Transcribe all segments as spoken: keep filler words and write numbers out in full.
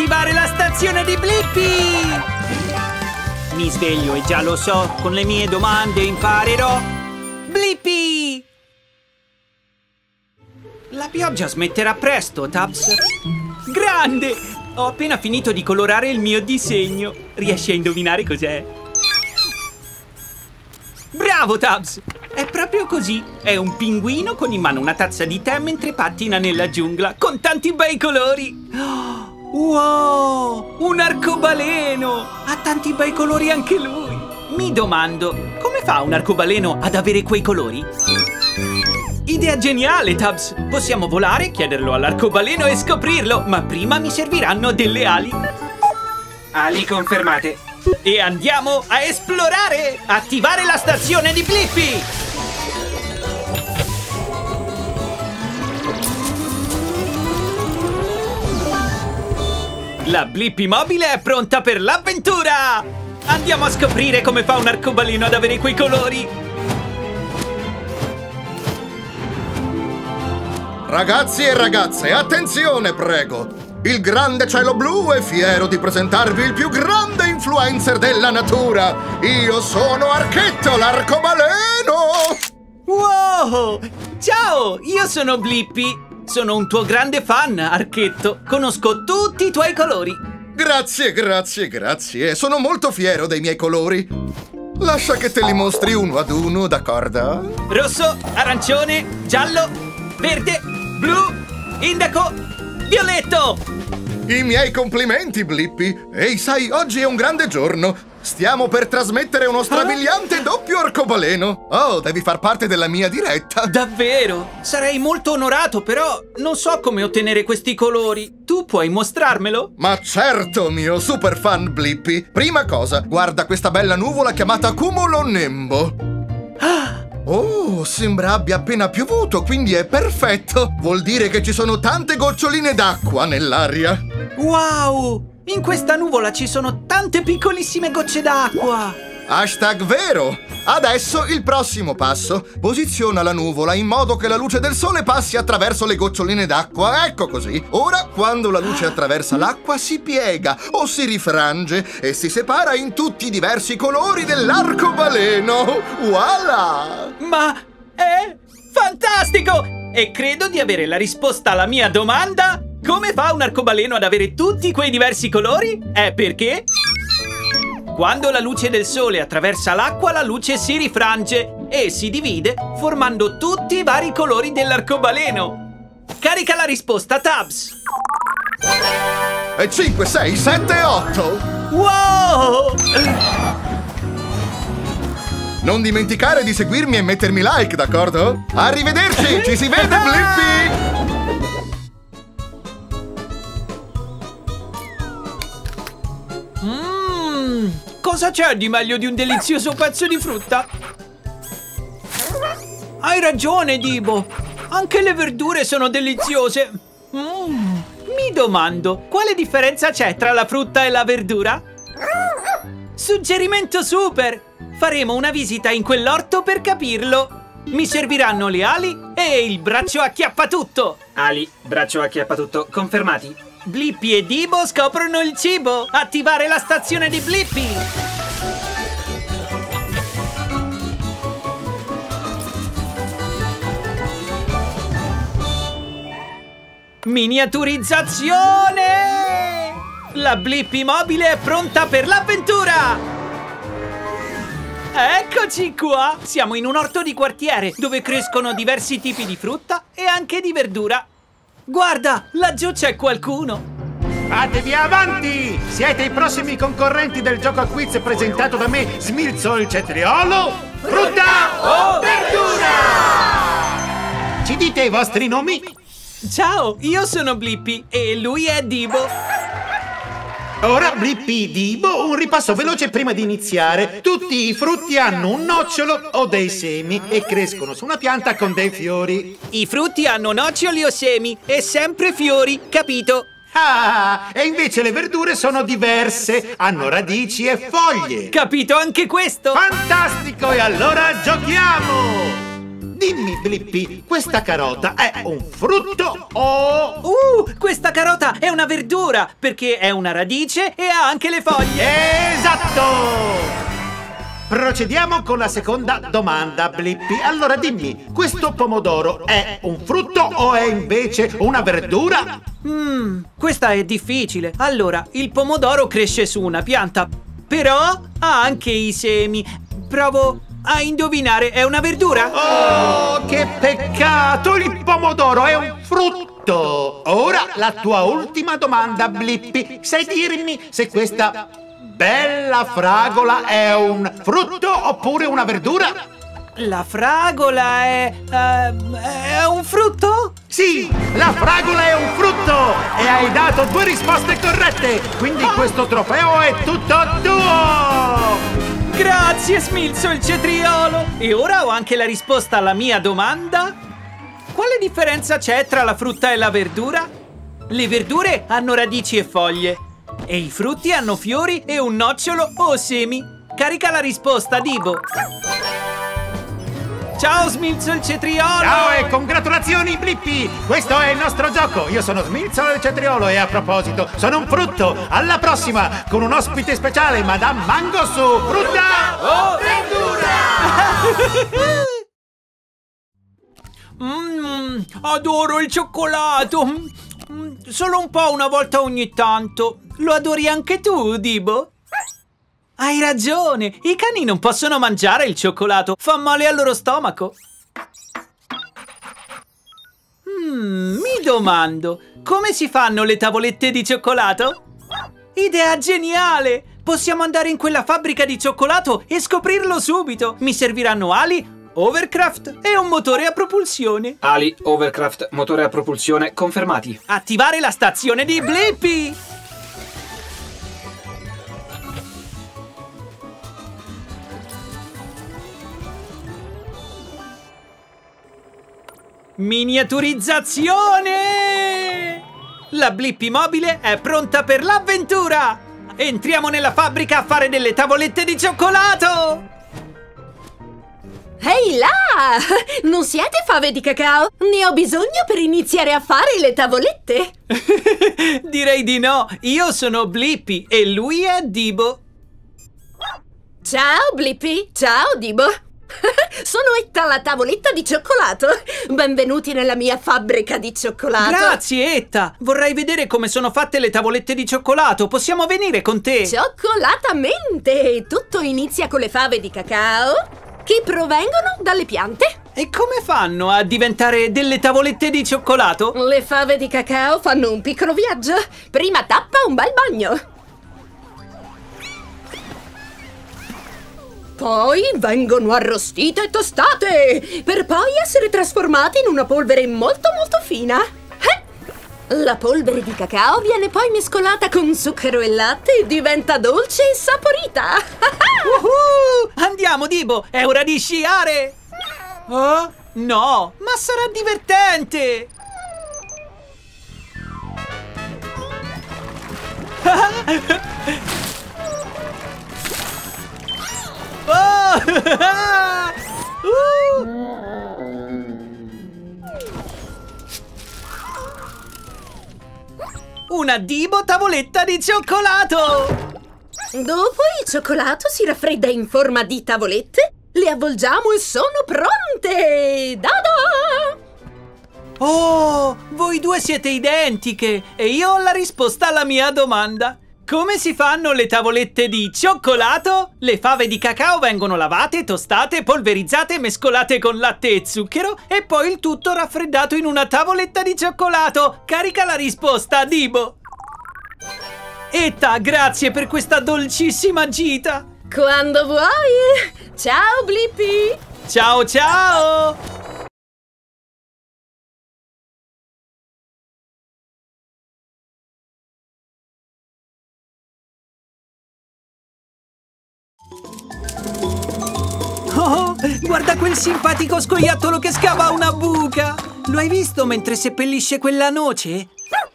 attivare la stazione di Blippi! Mi sveglio e già lo so, con le mie domande imparerò! Blippi! La pioggia smetterà presto, Tabs! Grande! Ho appena finito di colorare il mio disegno! Riesci a indovinare cos'è? Bravo, Tabs! È proprio così! È un pinguino con in mano una tazza di tè mentre pattina nella giungla, con tanti bei colori! Wow! Un arcobaleno! Ha tanti bei colori anche lui! Mi domando, come fa un arcobaleno ad avere quei colori? Idea geniale, Tubbs! Possiamo volare, chiederlo all'arcobaleno e scoprirlo, ma prima mi serviranno delle ali! Ali confermate! E andiamo a esplorare! Attivare la stazione di Blippi! La Blippi mobile è pronta per l'avventura! Andiamo a scoprire come fa un arcobaleno ad avere quei colori! Ragazzi e ragazze, attenzione prego! Il grande cielo blu è fiero di presentarvi il più grande influencer della natura! Io sono Archetto, l'arcobaleno! Wow! Ciao! Io sono Blippi! Sono un tuo grande fan, Archetto! Conosco tutti i tuoi colori! Grazie, grazie, grazie! Sono molto fiero dei miei colori! Lascia che te li mostri uno ad uno, d'accordo? Rosso, arancione, giallo, verde, blu, indaco... violetto! I miei complimenti, Blippi! Ehi, sai, oggi è un grande giorno! Stiamo per trasmettere uno strabiliante ah. doppio arcobaleno! Oh, devi far parte della mia diretta! Davvero? Sarei molto onorato, però non so come ottenere questi colori! Tu puoi mostrarmelo? Ma certo, mio super fan Blippi! Prima cosa, guarda questa bella nuvola chiamata Cumulo Nembo! Ah! Oh, sembra abbia appena piovuto, quindi è perfetto! Vuol dire che ci sono tante goccioline d'acqua nell'aria! Wow! In questa nuvola ci sono tante piccolissime gocce d'acqua! Hashtag vero! Adesso il prossimo passo! Posiziona la nuvola in modo che la luce del sole passi attraverso le goccioline d'acqua, ecco così! Ora, quando la luce attraversa l'acqua, si piega o si rifrange e si separa in tutti i diversi colori dell'arcobaleno! Voilà! Ma è fantastico! E credo di avere la risposta alla mia domanda! Come fa un arcobaleno ad avere tutti quei diversi colori? È perché... quando la luce del sole attraversa l'acqua, la luce si rifrange e si divide formando tutti i vari colori dell'arcobaleno. Carica la risposta, Tabs! E cinque, sei, sette, otto! Wow! Non dimenticare di seguirmi e mettermi like, d'accordo? Arrivederci! Ci si vede, Blippi! Cosa c'è di meglio di un delizioso pezzo di frutta? Hai ragione, Dibo! Anche le verdure sono deliziose! Mm. Mi domando, quale differenza c'è tra la frutta e la verdura? Suggerimento super! Faremo una visita in quell'orto per capirlo! Mi serviranno le ali e il braccio acchiappatutto! Ali, braccio acchiappatutto, confermati! Blippi e Dibo scoprono il cibo! Attivare la stazione di Blippi! Miniaturizzazione! La Blippi mobile è pronta per l'avventura! Eccoci qua! Siamo in un orto di quartiere dove crescono diversi tipi di frutta e anche di verdura. Guarda, laggiù c'è qualcuno! Fatevi avanti! Siete i prossimi concorrenti del gioco a quiz presentato da me, Smilzo il cetriolo! Frutta o verdura! Ci dite i vostri nomi? Ciao, io sono Blippi e lui è Dibo! Ora, Blippi, Dibo, un ripasso veloce prima di iniziare. Tutti i frutti hanno un nocciolo o dei semi e crescono su una pianta con dei fiori. I frutti hanno noccioli o semi e sempre fiori, capito? Ah, e invece le verdure sono diverse, hanno radici e foglie. Capito anche questo? Fantastico, e allora giochiamo! Dimmi, Blippi, questa carota è un frutto o... Uh, questa carota è una verdura, perché è una radice e ha anche le foglie. Esatto! Procediamo con la seconda domanda, Blippi. Allora dimmi, questo pomodoro è un frutto o è invece una verdura? Mmm, questa è difficile. Allora, il pomodoro cresce su una pianta, però ha anche i semi. Provo a indovinare, è una verdura? Oh, che peccato! Il pomodoro è un frutto! Ora la tua ultima domanda, Blippi. Sai dirmi se questa... bella fragola è un frutto oppure una verdura? La fragola è... Uh, è un frutto? Sì, la fragola è un frutto! E hai dato due risposte corrette! Quindi questo trofeo è tutto tuo! Grazie, Smilzo il cetriolo! E ora ho anche la risposta alla mia domanda. Quale differenza c'è tra la frutta e la verdura? Le verdure hanno radici e foglie. E i frutti hanno fiori e un nocciolo o semi. Carica la risposta, Dibo. Ciao, Smilzo il cetriolo! Ciao e congratulazioni, Blippi! Questo è il nostro gioco. Io sono Smilzo il cetriolo e a proposito, sono un frutto. Alla prossima, con un ospite speciale, Madame Mango su frutta o verdura! Mmm, adoro il cioccolato! Solo un po' una volta ogni tanto. Lo adori anche tu, Dibo? Hai ragione, i cani non possono mangiare il cioccolato, fa male al loro stomaco. Mm, mi domando, come si fanno le tavolette di cioccolato? Idea geniale! Possiamo andare in quella fabbrica di cioccolato e scoprirlo subito. Mi serviranno ali, Overcraft e un motore a propulsione. Ali, Overcraft, motore a propulsione confermati. Attivare la stazione di Blippi. Miniaturizzazione! La Blippi mobile è pronta per l'avventura! Entriamo nella fabbrica a fare delle tavolette di cioccolato! Ehi là! Non siete fave di cacao? Ne ho bisogno per iniziare a fare le tavolette! Direi di no! Io sono Blippi e lui è Dibo! Ciao Blippi! Ciao Dibo! Sono Etta, la tavoletta di cioccolato. Benvenuti nella mia fabbrica di cioccolato. Grazie Etta, vorrei vedere come sono fatte le tavolette di cioccolato. Possiamo venire con te? Cioccolatamente. Tutto inizia con le fave di cacao che provengono dalle piante. E come fanno a diventare delle tavolette di cioccolato? Le fave di cacao fanno un piccolo viaggio. Prima tappa un bel bagno. Poi vengono arrostite e tostate, per poi essere trasformate in una polvere molto molto fina. Eh? La polvere di cacao viene poi mescolata con zucchero e latte e diventa dolce e saporita. uh-huh! Andiamo, Dibo, è ora di sciare! Oh? No, ma sarà divertente! Oh! uh! Una Dibo tavoletta di cioccolato! Dopo il cioccolato si raffredda in forma di tavolette, le avvolgiamo e sono pronte! Da-da! Oh, voi due siete identiche e io ho la risposta alla mia domanda. Come si fanno le tavolette di cioccolato? Le fave di cacao vengono lavate, tostate, polverizzate, mescolate con latte e zucchero e poi il tutto raffreddato in una tavoletta di cioccolato. Carica la risposta, Dibo! Etta, grazie per questa dolcissima gita! Quando vuoi! Ciao, Blippi! Ciao, ciao! Oh, guarda quel simpatico scoiattolo che scava una buca! Lo hai visto mentre seppellisce quella noce?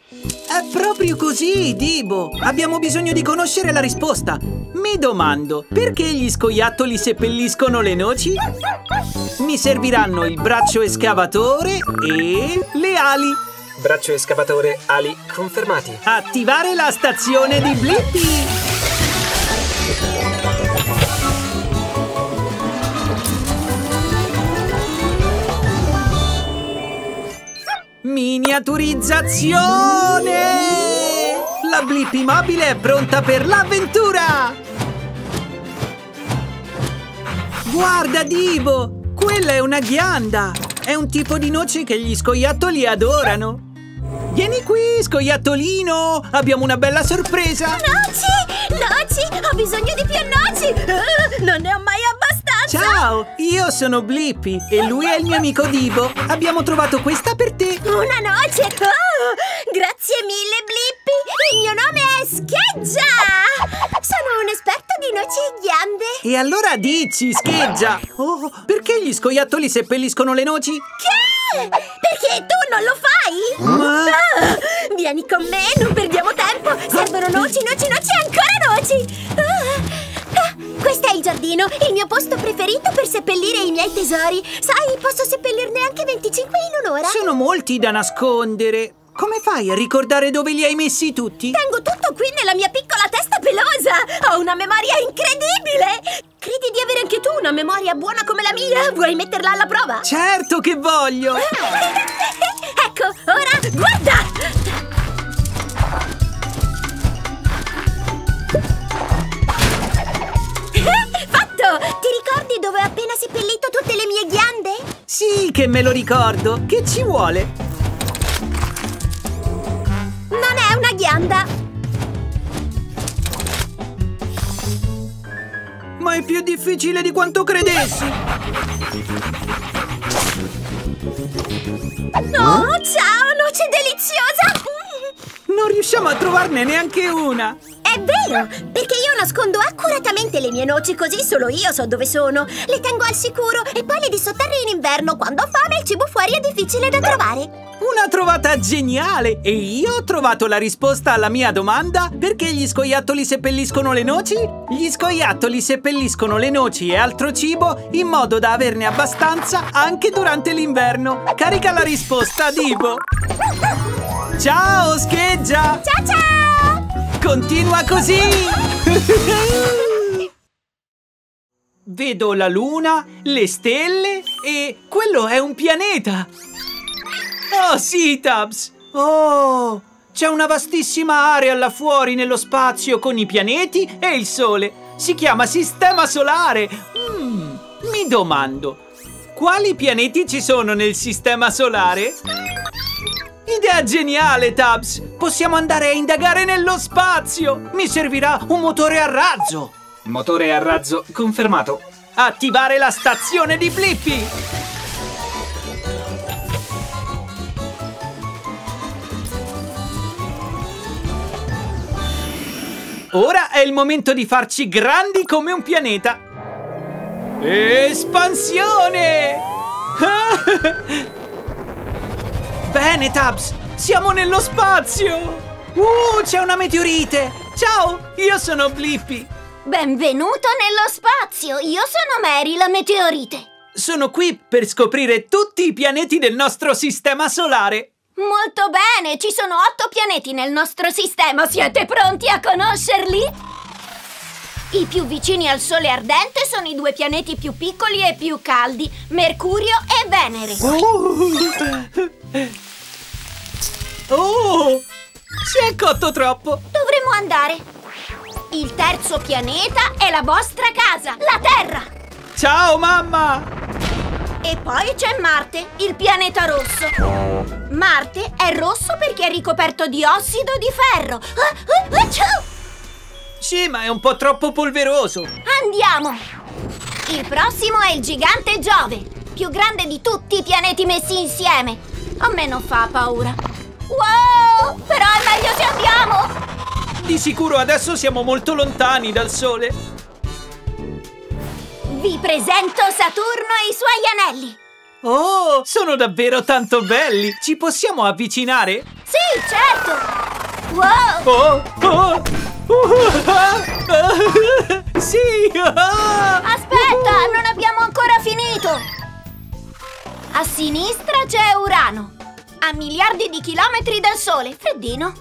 È proprio così, Dibo! Abbiamo bisogno di conoscere la risposta! Mi domando, perché gli scoiattoli seppelliscono le noci? Mi serviranno il braccio escavatore e le ali! Braccio escavatore, ali confermati! Attivare la stazione di Blippi! Miniaturizzazione! La Blippi mobile è pronta per l'avventura! Guarda, Dibo! Quella è una ghianda! È un tipo di noce che gli scoiattoli adorano! Vieni qui, scoiattolino! Abbiamo una bella sorpresa! Noci! Noci! Ho bisogno di più noci! Uh, non ne ho mai abbastanza! Ciao! Io sono Blippi e lui è il mio amico Dibo! Abbiamo trovato questa per te! Una noce! Oh, grazie mille, Blippi! Il mio nome è Scheggia! Sono un esperto di noci e ghiande! E allora dici, Scheggia! Oh, perché gli scoiattoli seppelliscono le noci? Che? Perché tu non lo fai? Ma... Ah, vieni con me, non perdiamo tempo! Servono noci, noci, noci e ancora noci! Ah, ah, questo è il giardino, il mio posto preferito per seppellire i miei tesori. Sai, posso seppellirne anche venticinque in un'ora. Sono molti da nascondere. Come fai a ricordare dove li hai messi tutti? Tengo tutto qui nella mia piccola testa pelosa! Ho una memoria incredibile! Credi di avere anche tu una memoria buona come la mia? Vuoi metterla alla prova? Certo che voglio! Ecco, ora guarda! Fatto! Ti ricordi dove ho appena seppellito tutte le mie ghiande? Sì che me lo ricordo! Che ci vuole? Non è una ghianda! Ma è più difficile di quanto credessi! No, oh, ciao, noce deliziosa! Non riusciamo a trovarne neanche una! È vero! Perché io nascondo accuratamente le mie noci, così solo io so dove sono! Le tengo al sicuro e poi le disotterrei in inverno! Quando ho fame il cibo fuori è difficile da trovare! Una trovata geniale! E io ho trovato la risposta alla mia domanda: perché gli scoiattoli seppelliscono le noci? Gli scoiattoli seppelliscono le noci e altro cibo in modo da averne abbastanza anche durante l'inverno. Carica la risposta, Dibo! Ciao, Scheggia! Ciao, ciao! Continua così! Vedo la luna, le stelle e... quello è un pianeta! Oh sì, Tabs! Oh! C'è una vastissima area là fuori nello spazio con i pianeti e il Sole. Si chiama Sistema Solare. Mm, mi domando, quali pianeti ci sono nel Sistema Solare? Idea geniale, Tabs! Possiamo andare a indagare nello spazio! Mi servirà un motore a razzo! Motore a razzo confermato. Attivare la stazione di Blippi! Ora è il momento di farci grandi come un pianeta! Espansione! Bene, Tubbs! Siamo nello spazio! Uh, c'è una meteorite! Ciao, io sono Blippi! Benvenuto nello spazio! Io sono Mary, la meteorite! Sono qui per scoprire tutti i pianeti del nostro sistema solare! Molto bene, ci sono otto pianeti nel nostro sistema, siete pronti a conoscerli? I più vicini al Sole ardente sono i due pianeti più piccoli e più caldi, Mercurio e Venere. Oh, oh, si è cotto troppo! Dovremmo andare. Il terzo pianeta è la vostra casa, la Terra. Ciao, mamma! E poi c'è Marte, il pianeta rosso. Marte è rosso perché è ricoperto di ossido di ferro. Ah, ah, ah, ciao! Sì, ma è un po' troppo polveroso. Andiamo! Il prossimo è il gigante Giove, più grande di tutti i pianeti messi insieme. A me non fa paura. Wow! Però è meglio se andiamo! Di sicuro adesso siamo molto lontani dal Sole. Vi presento Saturno e i suoi anelli! Oh, sono davvero tanto belli! Ci possiamo avvicinare? Sì, certo! Wow! Oh, oh. Sì! Aspetta, non abbiamo ancora finito! A sinistra c'è Urano, a miliardi di chilometri dal Sole, freddino!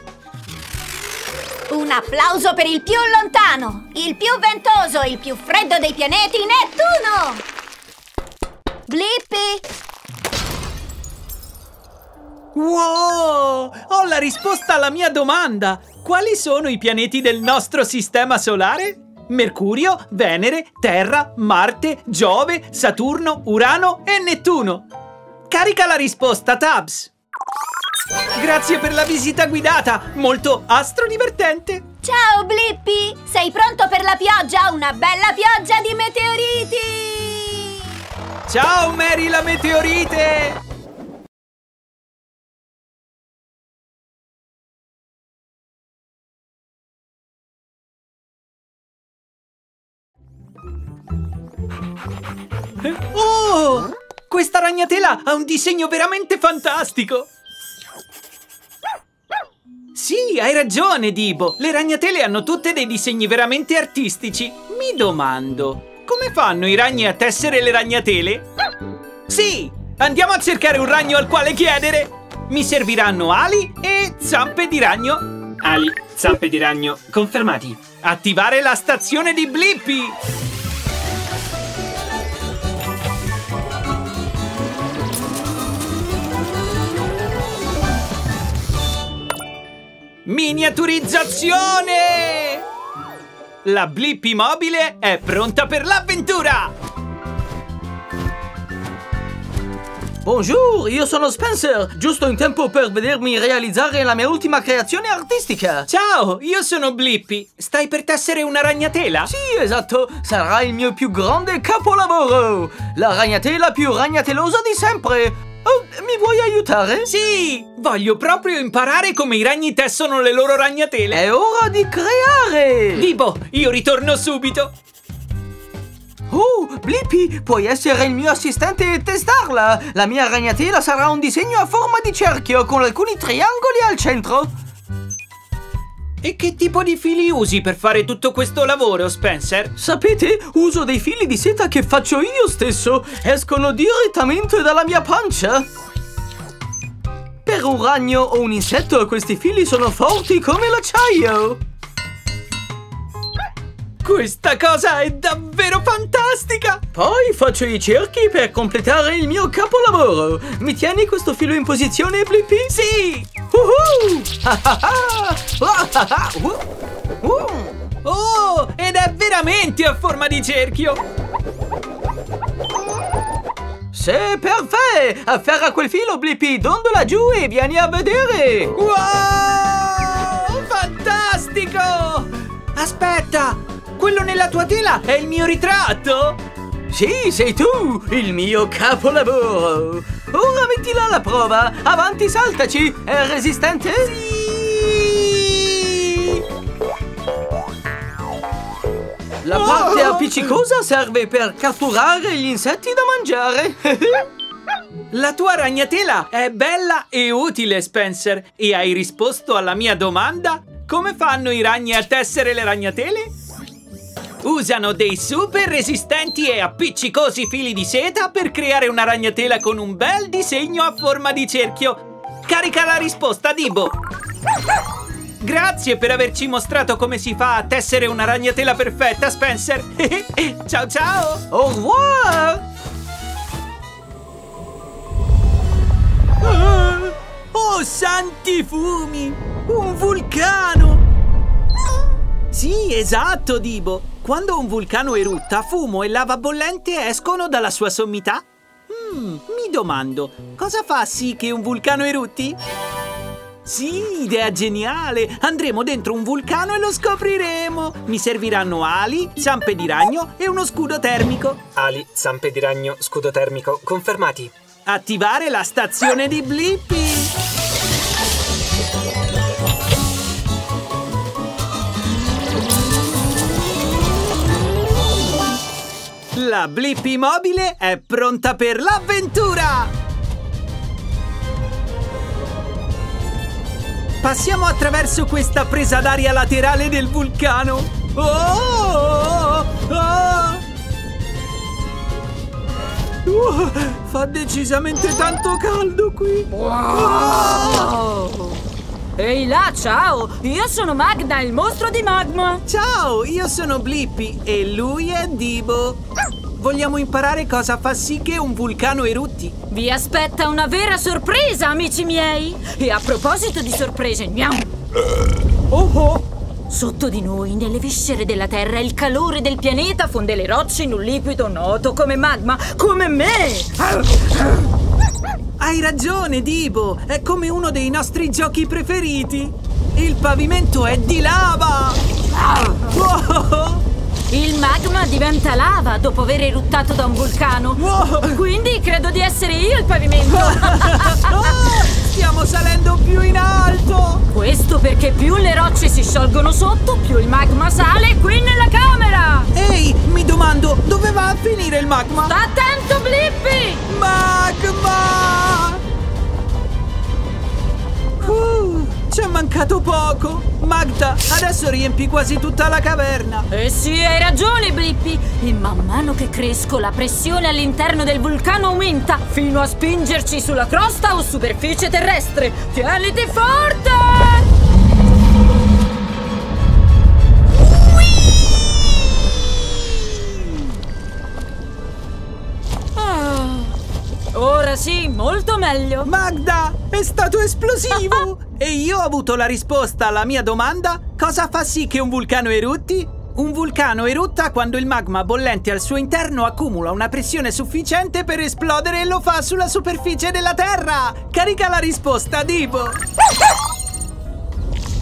Un applauso per il più lontano, il più ventoso, il più freddo dei pianeti, Nettuno! Blippi! Wow! Ho la risposta alla mia domanda! Quali sono i pianeti del nostro sistema solare? Mercurio, Venere, Terra, Marte, Giove, Saturno, Urano e Nettuno! Carica la risposta, Tabs! Grazie per la visita guidata! Molto astrodivertente! Ciao, Blippi! Sei pronto per la pioggia? Una bella pioggia di meteoriti! Ciao, Mary la meteorite! Oh! Questa ragnatela ha un disegno veramente fantastico! Sì, hai ragione, Dibo! Le ragnatele hanno tutte dei disegni veramente artistici! Mi domando, come fanno i ragni a tessere le ragnatele? Sì! Andiamo a cercare un ragno al quale chiedere! Mi serviranno ali e zampe di ragno! Ali, zampe di ragno, confermati! Attivare la stazione di Blippi! Miniaturizzazione! La Blippi mobile è pronta per l'avventura! Buongiorno, io sono Spencer, giusto in tempo per vedermi realizzare la mia ultima creazione artistica! Ciao, io sono Blippi, stai per tessere una ragnatela? Sì, esatto, sarà il mio più grande capolavoro! La ragnatela più ragnatelosa di sempre! Oh, mi vuoi aiutare? Sì! Voglio proprio imparare come i ragni tessono le loro ragnatele! È ora di creare! Dibo, io ritorno subito! Oh, Blippi, puoi essere il mio assistente e testarla! La mia ragnatela sarà un disegno a forma di cerchio con alcuni triangoli al centro! E che tipo di fili usi per fare tutto questo lavoro, Spencer? Sapete, uso dei fili di seta che faccio io stesso. Escono direttamente dalla mia pancia. Per un ragno o un insetto, questi fili sono forti come l'acciaio. Questa cosa è davvero fantastica! Poi faccio i cerchi per completare il mio capolavoro. Mi tieni questo filo in posizione, Blippi? Sì! Uh-huh. Oh, ed è veramente a forma di cerchio! Sì, perfetto! Afferra quel filo, Blippi, dondola giù e vieni a vedere! Wow! Fantastico! Aspetta! Quello nella tua tela è il mio ritratto? Sì, sei tu! Il mio capolavoro! Ora mettila alla prova! Avanti, saltaci! È resistente? Sì! La parte oh! appiccicosa serve per catturare gli insetti da mangiare! La tua ragnatela è bella e utile, Spencer! E hai risposto alla mia domanda? Come fanno i ragni a tessere le ragnatele? Usano dei super resistenti e appiccicosi fili di seta per creare una ragnatela con un bel disegno a forma di cerchio. Carica la risposta, Dibo! Grazie per averci mostrato come si fa a tessere una ragnatela perfetta, Spencer! Ciao ciao! Au revoir! Ah, oh, santi fumi! Un vulcano! Sì, esatto, Dibo! Quando un vulcano erutta, fumo e lava bollente escono dalla sua sommità? Mm, mi domando, cosa fa sì che un vulcano erutti? Sì, idea geniale! Andremo dentro un vulcano e lo scopriremo! Mi serviranno ali, zampe di ragno e uno scudo termico. Ali, zampe di ragno, scudo termico, confermati. Attivare la stazione di Blippi! La Blippi mobile è pronta per l'avventura! Passiamo attraverso questa presa d'aria laterale del vulcano. Oh! oh, oh, oh. Uh, fa decisamente tanto caldo qui. Wow. Oh. Ehi là, ciao! Io sono Magda, il mostro di magma. Ciao, io sono Blippi e lui è Dibo. Vogliamo imparare cosa fa sì che un vulcano erutti. Vi aspetta una vera sorpresa, amici miei! E a proposito di sorprese, gniam! Oh oh! Sotto di noi, nelle viscere della Terra, il calore del pianeta fonde le rocce in un liquido noto come magma, come me! Hai ragione, Dibo! È come uno dei nostri giochi preferiti! Il pavimento è di lava! Ah! Wow! Il magma diventa lava dopo aver eruttato da un vulcano! Wow! Quindi credo di essere io il pavimento! Oh! Stiamo salendo più in alto! Questo perché più le rocce si sciolgono sotto, più il magma sale qui nella camera! Ehi, mi domando, dove va a finire il magma? Sta attento, Blippi! Magma! Uh, ci è mancato poco! Magda, adesso riempi quasi tutta la caverna! Eh sì, hai ragione, Blippi! E man mano che cresco, la pressione all'interno del vulcano aumenta fino a spingerci sulla crosta o superficie terrestre! Tieniti forte! Ah, ora sì, molto meglio! Magda, è stato esplosivo! E io ho avuto la risposta alla mia domanda: cosa fa sì che un vulcano erutti? Un vulcano erutta quando il magma bollente al suo interno accumula una pressione sufficiente per esplodere e lo fa sulla superficie della Terra! Carica la risposta, Dibo!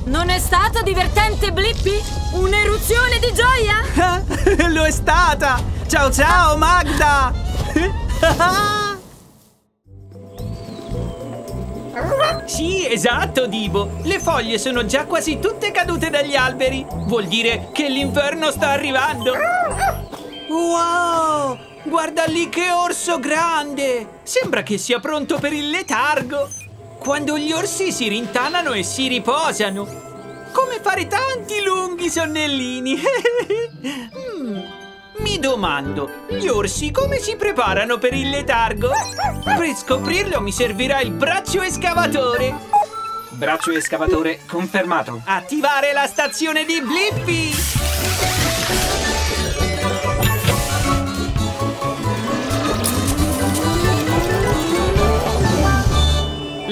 Non è stato divertente, Blippi? Un'eruzione di gioia? Lo è stata! Ciao ciao, Magda! Sì, esatto, Dibo. Le foglie sono già quasi tutte cadute dagli alberi. Vuol dire che l'inverno sta arrivando. Wow! Guarda lì che orso grande! Sembra che sia pronto per il letargo. Quando gli orsi si rintanano e si riposano. Come fare tanti lunghi sonnellini. mm. Mi domando, gli orsi come si preparano per il letargo? Per scoprirlo mi servirà il braccio escavatore. Braccio escavatore confermato. Attivare la stazione di Blippi!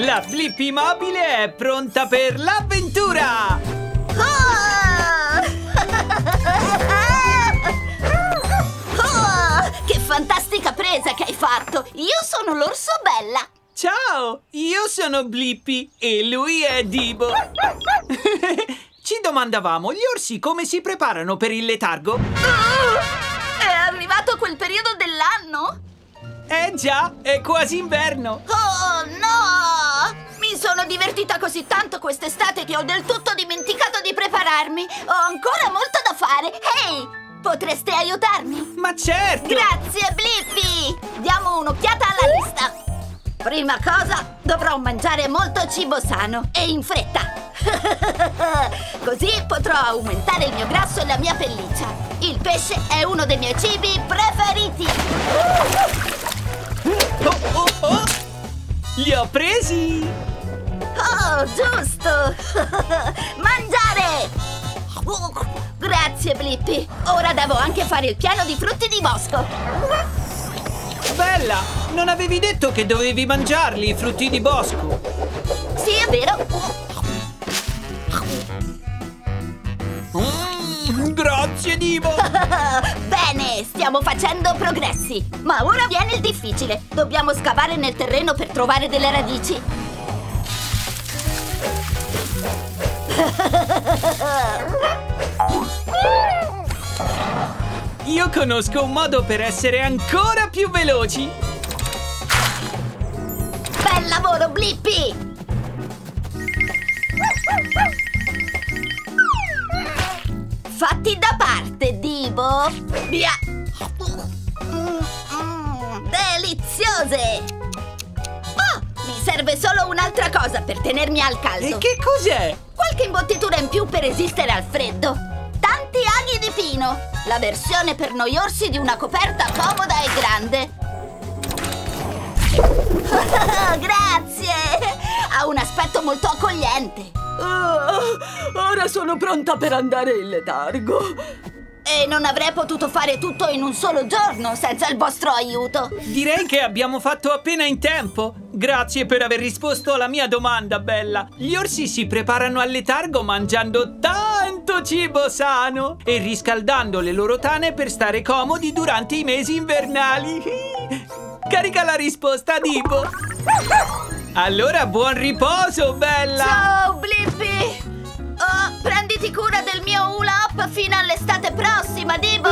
La Blippi mobile è pronta per l'avventura! Oh! Che fantastica presa che hai fatto! Io sono l'orso Bella! Ciao! Io sono Blippi e lui è Dibo! Ci domandavamo, gli orsi come si preparano per il letargo? Uh, è arrivato quel periodo dell'anno? Eh già, è quasi inverno! Oh no! Mi sono divertita così tanto quest'estate che ho del tutto dimenticato di prepararmi! Ho ancora molto da fare! Ehi! Potreste aiutarmi? Ma certo! Grazie, Blippi! Diamo un'occhiata alla lista! Prima cosa, dovrò mangiare molto cibo sano e in fretta! Così potrò aumentare il mio grasso e la mia pelliccia! Il pesce è uno dei miei cibi preferiti! Oh, oh, oh! Li ho presi! Oh, giusto! Mangiare! Oh, grazie, Blippi. Ora devo anche fare il piano di frutti di bosco. Bella, non avevi detto che dovevi mangiarli i frutti di bosco? Sì, è vero. Mm, grazie, Dibo. Bene, stiamo facendo progressi. Ma ora viene il difficile. Dobbiamo scavare nel terreno per trovare delle radici. Io conosco un modo per essere ancora più veloci. Bel lavoro, Blippi! Fatti da parte, Dibo! Via! Deliziose! Oh, mi serve solo un'altra cosa per tenermi al caldo. E che cos'è? Qualche imbottitura in più per resistere al freddo. Tanti aghi di pino, la versione per noi orsi di una coperta comoda e grande. Oh, grazie! Ha un aspetto molto accogliente. Oh, ora sono pronta per andare in letargo. E non avrei potuto fare tutto in un solo giorno senza il vostro aiuto. Direi che abbiamo fatto appena in tempo. Grazie per aver risposto alla mia domanda, Bella. Gli orsi si preparano al letargo mangiando tanto cibo sano e riscaldando le loro tane per stare comodi durante i mesi invernali. Carica la risposta, Dibo. Allora, buon riposo, Bella. Ciao, Blippi. Oh, prenditi cura del mio hula hoop fino all'estate prossima, Dibo!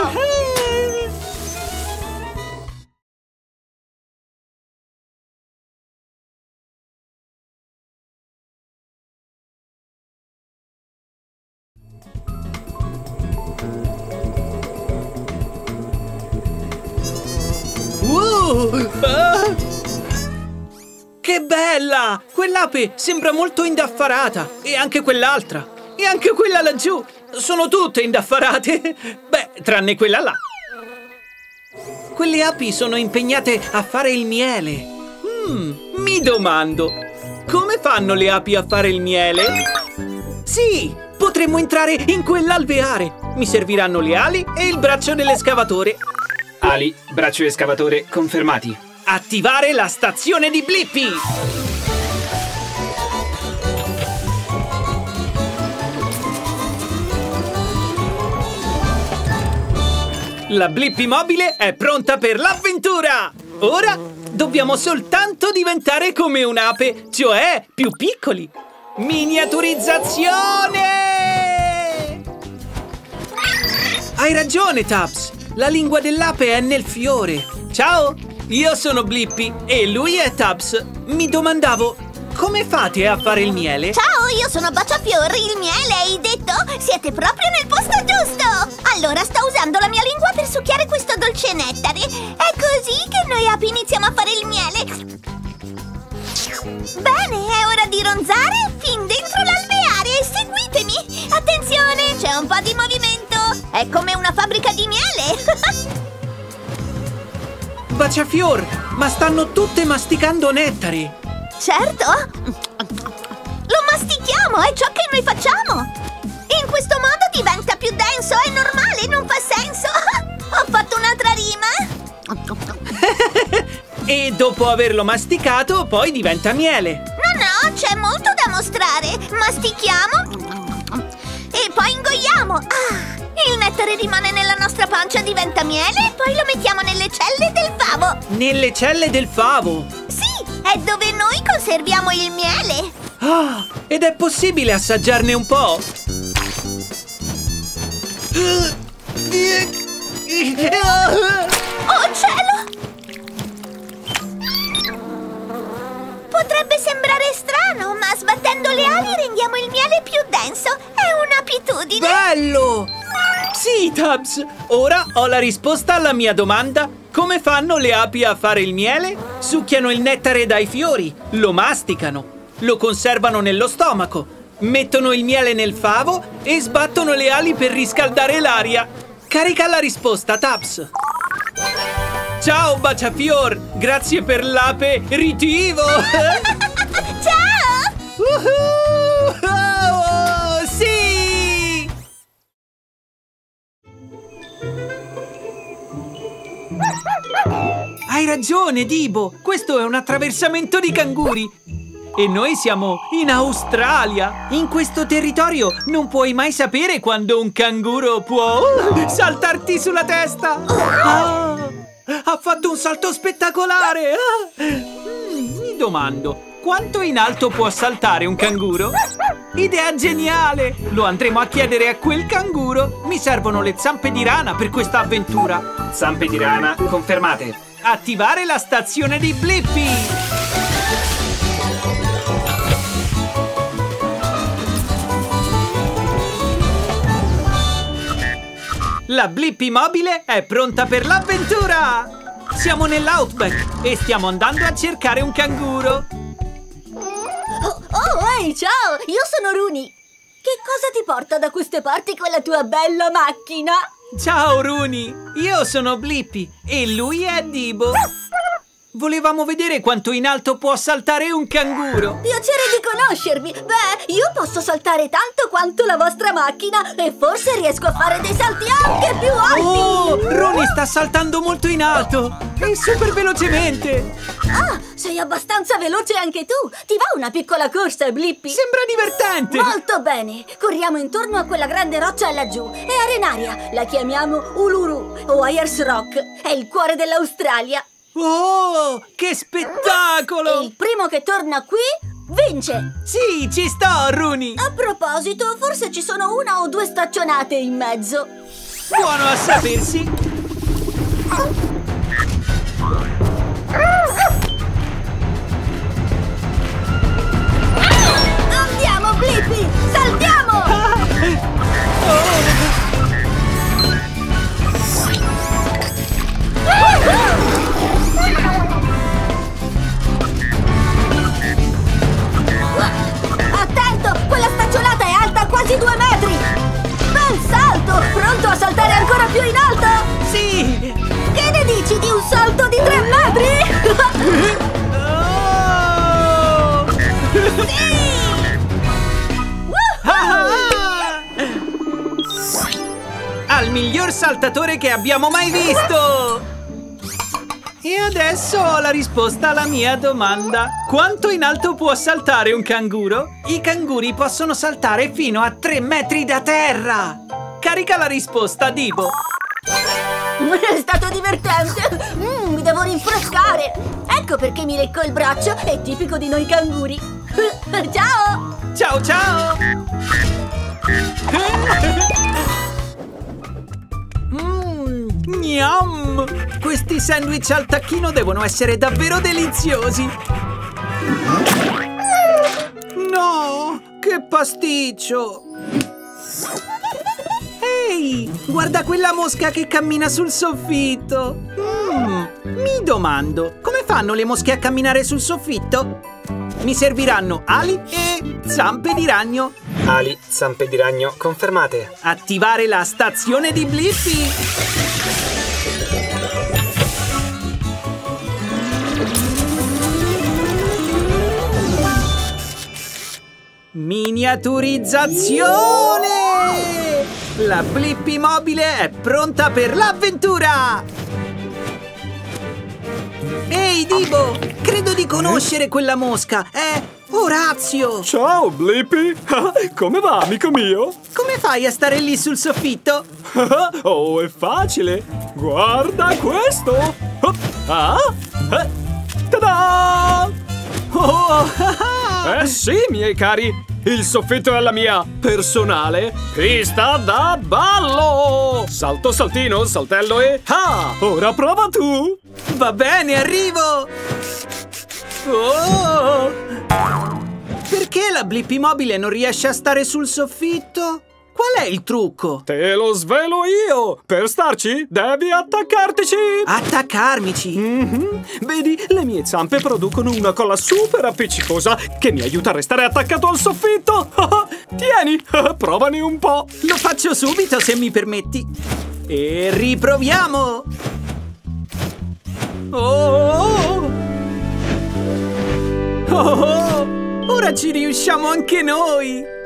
Uh, ah! Che bella! Quell'ape sembra molto indaffarata e anche quell'altra. E anche quella laggiù! Sono tutte indaffarate! Beh, tranne quella là! Quelle api sono impegnate a fare il miele! Mm, mi domando, come fanno le api a fare il miele? Sì! Potremmo entrare in quell'alveare! Mi serviranno le ali e il braccio dell'escavatore! Ali, braccio e scavatore confermati! Attivare la stazione di Blippi! La Blippi mobile è pronta per l'avventura! Ora dobbiamo soltanto diventare come un'ape, cioè più piccoli! Miniaturizzazione! Hai ragione, Tabs! La lingua dell'ape è nel fiore! Ciao! Io sono Blippi e lui è Tabs! Mi domandavo, come fate a fare il miele? Ciao, io sono Baciafior, il miele, hai detto? Siete proprio nel posto giusto! Allora sto usando la mia lingua per succhiare questo dolce nettare. È così che noi api iniziamo a fare il miele. Bene, è ora di ronzare fin dentro l'alveare. Seguitemi! Attenzione, c'è un po' di movimento. È come una fabbrica di miele. Baciafior, ma stanno tutte masticando nettare. Certo! Lo mastichiamo, è ciò che noi facciamo! In questo modo diventa più denso, è normale, non fa senso! Ho fatto un'altra rima! E dopo averlo masticato, poi diventa miele! No, no, c'è molto da mostrare! Mastichiamo e poi ingoiamo! Ah, il nettare rimane nella nostra pancia, diventa miele e poi lo mettiamo nelle celle del favo! Nelle celle del favo? Sì! È dove noi conserviamo il miele! Ah, ed è possibile assaggiarne un po'? Oh cielo! Potrebbe sembrare strano, ma sbattendo le ali rendiamo il miele più denso! È un'abitudine! Bello! Sì, Tubbs! Ora ho la risposta alla mia domanda! Come fanno le api a fare il miele? Succhiano il nettare dai fiori, lo masticano, lo conservano nello stomaco, mettono il miele nel favo e sbattono le ali per riscaldare l'aria. Carica la risposta, Tabs! Ciao, Baciafior! Grazie per l'ape ritivo! Ciao! Uh-huh! Oh, sì! Hai ragione, Dibo! Questo è un attraversamento di canguri! E noi siamo in Australia! In questo territorio non puoi mai sapere quando un canguro può saltarti sulla testa! Ah, ha fatto un salto spettacolare! Ah, mi domando, quanto in alto può saltare un canguro? Idea geniale! Lo andremo a chiedere a quel canguro! Mi servono le zampe di rana per questa avventura! Zampe di rana confermate! Attivare la stazione di Blippi! La Blippi mobile è pronta per l'avventura! Siamo nell'outback e stiamo andando a cercare un canguro! Oh, ehi, ciao! Io sono Runi. Che cosa ti porta da queste parti quella tua bella macchina? Ciao, Runi! Io sono Blippi e lui è Dibo. Volevamo vedere quanto in alto può saltare un canguro. Piacere di conoscervi. Beh, io posso saltare tanto quanto la vostra macchina e forse riesco a fare dei salti anche più alti. Oh, Runi sta saltando molto in alto e super velocemente. Ah, sei abbastanza veloce anche tu. Ti va una piccola corsa, Blippi? Sembra divertente. Molto bene. Corriamo intorno a quella grande roccia laggiù. È arenaria. La chiamiamo Uluru o Ayers Rock. È il cuore dell'Australia. Oh, che spettacolo! E il primo che torna qui vince! Sì, ci sto, Runi! A proposito, forse ci sono una o due staccionate in mezzo. Buono a sapersi! Andiamo, Blippi! Saltiamo! Oh. Quasi due metri! Bel salto! Pronto a saltare ancora più in alto? Sì! Che ne dici di un salto di tre metri? Oh! Sì! Al miglior saltatore che abbiamo mai visto! E adesso ho la risposta alla mia domanda. Quanto in alto può saltare un canguro? I canguri possono saltare fino a tre metri da terra. Carica la risposta, Dibo. È stato divertente. Mm, mi devo rinfrescare. Ecco perché mi lecco il braccio. È tipico di noi canguri. Ciao! Ciao, ciao! Mmm, gnam! Questi sandwich al tacchino devono essere davvero deliziosi! No! Che pasticcio! Ehi! Guarda quella mosca che cammina sul soffitto! Mm, mi domando, come fanno le mosche a camminare sul soffitto? Mi serviranno ali e zampe di ragno! Ali, zampe di ragno, confermate! Attivare la stazione di Blippi! Miniaturizzazione! La Blippi mobile è pronta per l'avventura! Ehi, Dibo! Credo di conoscere quella mosca! È Orazio! Ciao, Blippi! Come va, amico mio? Come fai a stare lì sul soffitto? Oh, è facile! Guarda questo! Ah! Ta-da! Oh! Eh sì, miei cari! Il soffitto è la mia personale pista da ballo! Salto, saltino, saltello e... Ah! Ora prova tu! Va bene, arrivo! Oh! Perché la Blippi mobile non riesce a stare sul soffitto? Qual è il trucco? Te lo svelo io! Per starci devi attaccartici! Attaccarmici? Mm-hmm. Vedi, le mie zampe producono una colla super appiccicosa che mi aiuta a restare attaccato al soffitto! Tieni, provane un po'! Lo faccio subito se mi permetti! E riproviamo! Oh! Oh! Oh! Oh! Ora ci riusciamo anche noi!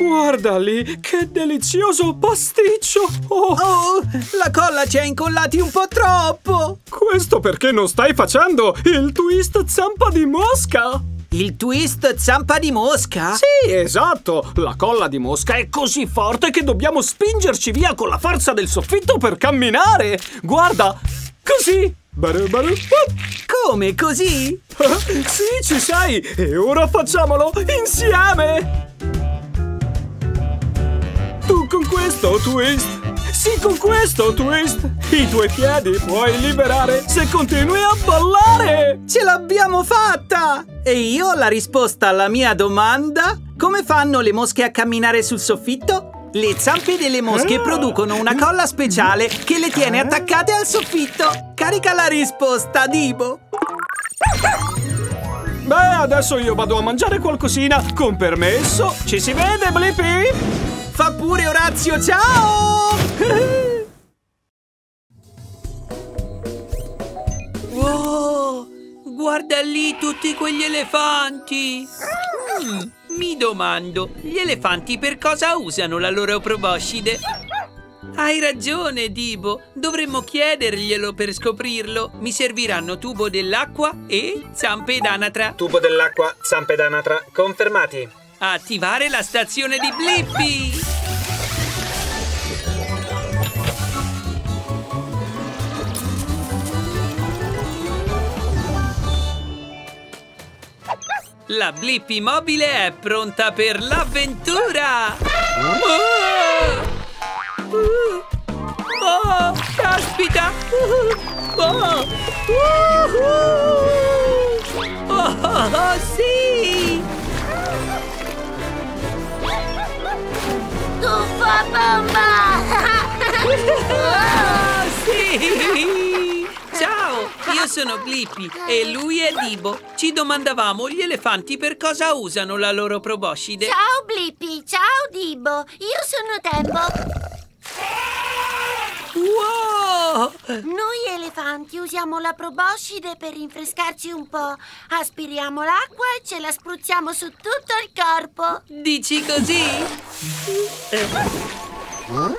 Guarda lì, che delizioso pasticcio! Oh. Oh, la colla ci ha incollati un po' troppo! Questo perché non stai facendo il twist zampa di mosca? Il twist zampa di mosca? Sì, esatto! La colla di mosca è così forte che dobbiamo spingerci via con la forza del soffitto per camminare! Guarda, così! Come, così? Sì, ci sei! E ora facciamolo insieme! Tu con questo twist, sì con questo twist, i tuoi piedi puoi liberare se continui a ballare! Ce l'abbiamo fatta! E io la risposta alla mia domanda? Come fanno le mosche a camminare sul soffitto? Le zampe delle mosche producono una colla speciale che le tiene attaccate al soffitto! Carica la risposta, Dibo! Beh, adesso io vado a mangiare qualcosina. Con permesso. Ci si vede, Blippi? Fa pure, Orazio, ciao! Wow, guarda lì tutti quegli elefanti. Mm, mi domando, gli elefanti per cosa usano la loro proboscide? Hai ragione, Dibo. Dovremmo chiederglielo per scoprirlo. Mi serviranno tubo dell'acqua e zampe d'anatra. Tubo dell'acqua, zampe d'anatra, confermati. Attivare la stazione di Blippi. La Blippi mobile è pronta per l'avventura. Oh! Uh, oh, caspita! Uh, oh, uh, uh, oh, oh, oh, sì! Tuffa bomba! Oh, sì! Ciao, io sono Blippi e lui è Dibo. Ci domandavamo gli elefanti per cosa usano la loro proboscide. Ciao Blippi, ciao Dibo, io sono Tembo. Wow! Noi elefanti usiamo la proboscide per rinfrescarci un po'. Aspiriamo l'acqua e ce la spruzziamo su tutto il corpo. Dici così? Facciamo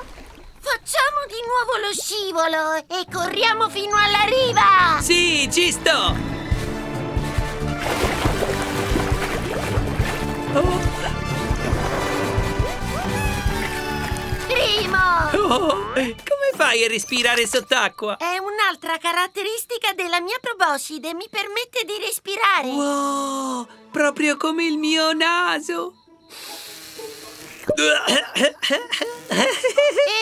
di nuovo lo scivolo e corriamo fino alla riva! Sì, ci sto! Oh. Oh, come fai a respirare sott'acqua? È un'altra caratteristica della mia proboscide, mi permette di respirare. Wow, proprio come il mio naso.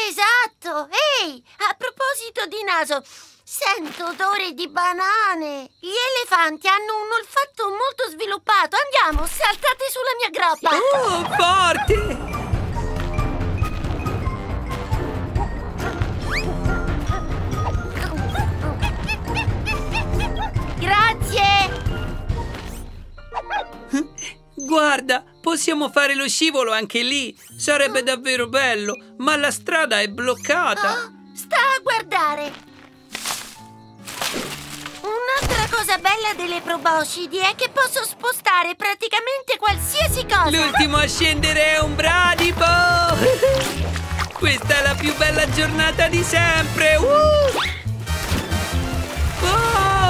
Esatto, ehi, a proposito di naso, sento odore di banane. Gli elefanti hanno un olfatto molto sviluppato, andiamo, saltate sulla mia groppa. Oh, forte! Grazie! Guarda, possiamo fare lo scivolo anche lì. Sarebbe davvero bello, ma la strada è bloccata. Oh, sta a guardare. Un'altra cosa bella delle proboscidi è che posso spostare praticamente qualsiasi cosa. L'ultimo a scendere è un bradipo. Questa è la più bella giornata di sempre. Uh! Oh!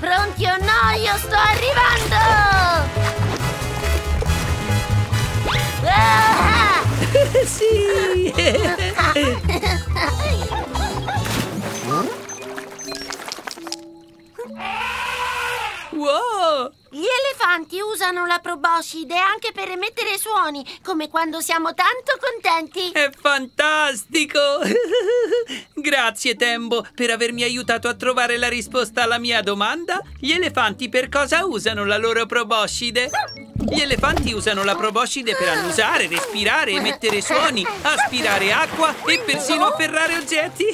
Pronti o no, io sto arrivando! Ah! Sì! Wow! Gli elefanti usano la proboscide anche per emettere suoni, come quando siamo tanto contenti. È fantastico! Grazie, Tembo, per avermi aiutato a trovare la risposta alla mia domanda. Gli elefanti per cosa usano la loro proboscide? Gli elefanti usano la proboscide per annusare, respirare, emettere suoni, aspirare acqua e persino afferrare oggetti.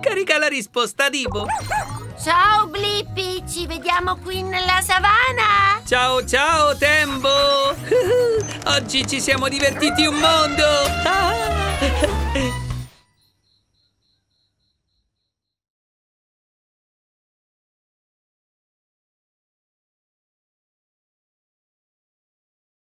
Carica la risposta, Dibo. Ciao, Blippi! Ci vediamo qui nella savana! Ciao, ciao, Tembo! Oggi ci siamo divertiti un mondo!